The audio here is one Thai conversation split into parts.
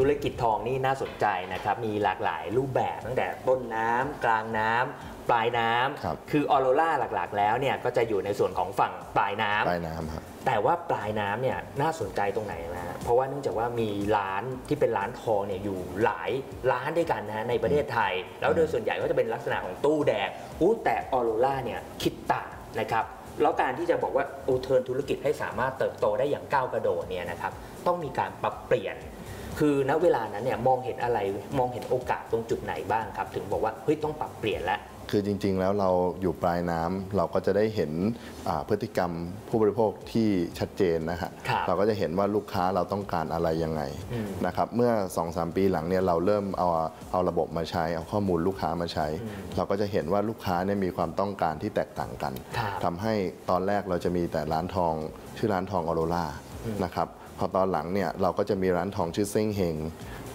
ธุรกิจทองนี่น่าสนใจนะครับมีหลากหลายรูปแบบตั้งแต่ต้นน้ำกลางน้ำปลายน้ำ คือออโรราหลักๆแล้วเนี่ยก็จะอยู่ในส่วนของฝั่งปลายน้ำแต่ว่าปลายน้ำเนี่ยน่าสนใจตรงไหนนะเพราะว่าเนื่องจากว่ามีร้านที่เป็นร้านทองเนี่ยอยู่หลายร้านด้วยกันนะในประเทศไทยแล้วโดยส่วนใหญ่ก็จะเป็นลักษณะของตู้แดงแต่ออโรราเนี่ยคิดต่างนะครับแล้วการที่จะบอกว่าโอเทิร์นธุรกิจให้สามารถเติบโตได้อย่างก้าวกระโดดเนี่ยนะครับต้องมีการปรับเปลี่ยนคือณเวลานั้นเนี่ยมองเห็นอะไรมองเห็นโอกาสตรงจุดไหนบ้างครับถึงบอกว่าเฮ้ยต้องปรับเปลี่ยนแล้วคือจริงๆแล้วเราอยู่ปลายน้ำเราก็จะได้เห็นพฤติกรรมผู้บริโภคที่ชัดเจนนะฮะเราก็จะเห็นว่าลูกค้าเราต้องการอะไรยังไงนะครับเมื่อ 2-3 ปีหลังเนี่ยเราเริ่มเอาระบบมาใช้เอาข้อมูลลูกค้ามาใช้เราก็จะเห็นว่าลูกค้าเนี่ยมีความต้องการที่แตกต่างกันทำให้ตอนแรกเราจะมีแต่ร้านทองชื่อร้านทองออโรรานะครับพอตอนหลังเนี่ยเราก็จะมีร้านทองชื่อเซ้งเฮง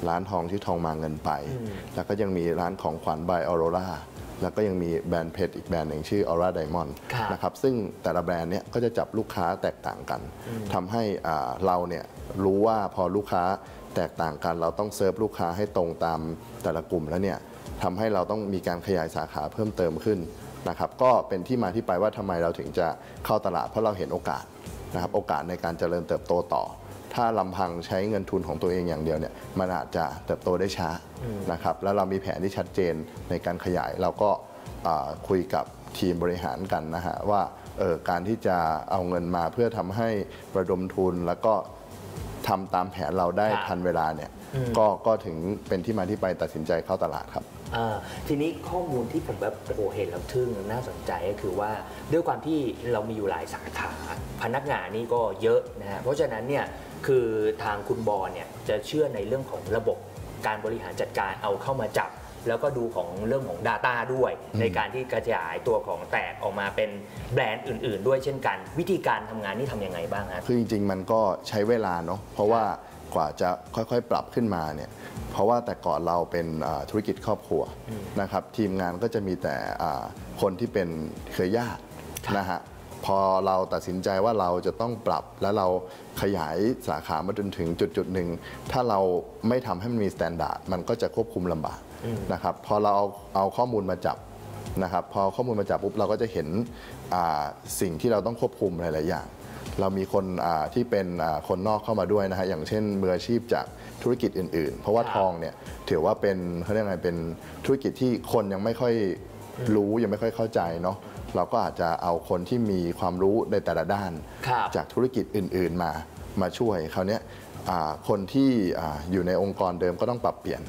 ร้านทองชื่อทองมาเงินไปแล้วก็ยังมีร้านของขวัญบายออโรราแล้วก็ยังมีแบรนด์เพชรอีกแบรนด์หนึ่งชื่อ Aura Diamond นะครับซึ่งแต่ละแบรนด์เนี่ยก็จะจับลูกค้าแตกต่างกันทำให้เราเนี่ยรู้ว่าพอลูกค้าแตกต่างกันเราต้องเซิร์ฟลูกค้าให้ตรงตามแต่ละกลุ่มแล้วเนี่ยทำให้เราต้องมีการขยายสาขาเพิ่มเติมขึ้นนะครับก็เป็นที่มาที่ไปว่าทำไมเราถึงจะเข้าตลาดเพราะเราเห็นโอกาสนะครับโอกาสในการเจริญเติบโตต่อถ้าลำพังใช้เงินทุนของตัวเองอย่างเดียวเนี่ยมันอาจจะเติบโตได้ช้านะครับแล้วเรามีแผนที่ชัดเจนในการขยายเราก็คุยกับทีมบริหารกันนะฮะว่าการที่จะเอาเงินมาเพื่อทำให้ระดมทุนแล้วก็ทำตามแผนเราได้ทันเวลาเนี่ยก็ถึงเป็นที่มาที่ไปตัดสินใจเข้าตลาดครับทีนี้ข้อมูลที่ผมแบบโอ้โหเห็นแล้วทึ่งน่าสนใจก็คือว่าด้วยความที่เรามีอยู่หลายสาขาพนักงานนี่ก็เยอะนะฮะเพราะฉะนั้นเนี่ยคือทางคุณบอลเนี่ยจะเชื่อในเรื่องของระบบการบริหารจัดการเอาเข้ามาจับแล้วก็ดูของเรื่องของ Data ด้วยในการที่กระจายตัวของแตกออกมาเป็นแบรนด์อื่นๆด้วยเช่นกันวิธีการทำงานนี่ทำยังไงบ้างครับคือจริงๆมันก็ใช้เวลาเนาะเพราะว่ากว่าจะค่อยๆปรับขึ้นมาเนี่ยเพราะว่าแต่ก่อนเราเป็นธุรกิจครอบครัวนะครับทีมงานก็จะมีแต่คนที่เป็นเครือญาตินะฮะพอเราตัดสินใจว่าเราจะต้องปรับและเราขยายสาขามาจนถึงจุดหนึ่งถ้าเราไม่ทำให้มันมีมาตรฐานมันก็จะควบคุมลำบากนะครับพอเราเอาข้อมูลมาจับนะครับพอข้อมูลมาจับปุ๊บเราก็จะเห็นสิ่งที่เราต้องควบคุมหลายๆอย่างเรามีคนที่เป็นคนนอกเข้ามาด้วยนะฮะอย่างเช่นมืออาชีพจากธุรกิจอื่นๆเพราะว่าทองเนี่ยถือว่าเป็นเขาเรียกไงเป็นธุรกิจที่คนยังไม่ค่อยรู้ยังไม่ค่อยเข้าใจเนาะเราก็อาจจะเอาคนที่มีความรู้ในแต่ละด้านจากธุรกิจอื่นๆมาช่วยคราวนี้คนที่อยู่ในองค์กรเดิมก็ต้องปรับเปลี่ยน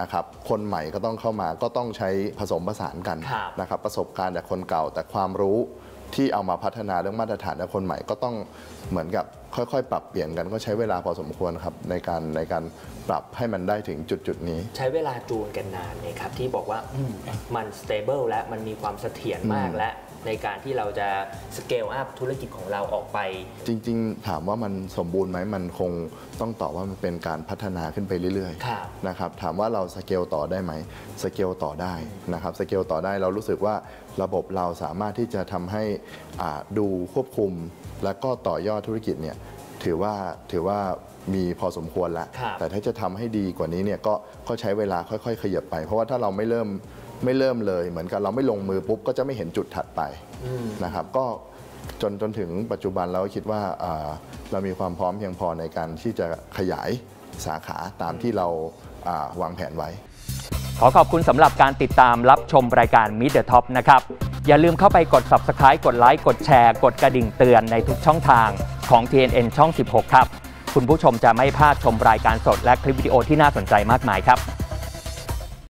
นะครับคนใหม่ก็ต้องเข้ามาก็ต้องใช้ผสมผสานกันนะครับประสบการณ์จากคนเก่าแต่ความรู้ที่เอามาพัฒนาเรื่องมาตรฐานและคนใหม่ก็ต้องเหมือนกับค่อยๆปรับเปลี่ยนกันก็ใช้เวลาพอสมควรครับในการปรับให้มันได้ถึงจุดนี้ใช้เวลาจูนกันนานเลยครับที่บอกว่ามันสเตเบิลและมันมีความเสถียรมากและในการที่เราจะสเกลอัพธุรกิจของเราออกไปจริงๆถามว่ามันสมบูรณ์ไหมมันคงต้องตอบว่ามันเป็นการพัฒนาขึ้นไปเรื่อยๆนะครับถามว่าเราสเกลต่อได้ไหมสเกลต่อได้นะครับสเกลต่อได้เรารู้สึกว่าระบบเราสามารถที่จะทำให้ดูควบคุมและก็ต่อยอดธุรกิจเนี่ยถือว่ามีพอสมควรแล้วแต่ถ้าจะทำให้ดีกว่านี้เนี่ยก็ใช้เวลาค่อยๆขยับไปเพราะว่าถ้าเราไม่เริ่มเลยเหมือนกับเราไม่ลงมือปุ๊บก็จะไม่เห็นจุดถัดไปนะครับก็จนถึงปัจจุบันเราคิดว่าเรามีความพร้อมเพียงพอในการที่จะขยายสาขาตามที่เราวางแผนไว้ขอขอบคุณสำหรับการติดตามรับชมรายการ Meet The Top นะครับอย่าลืมเข้าไปกด Subscribe กดไลค์กดแชร์กดกระดิ่งเตือนในทุกช่องทางของ TNN ช่อง 16 ครับคุณผู้ชมจะไม่พลาดชมรายการสดและคลิปวิดีโอที่น่าสนใจมากมายครับ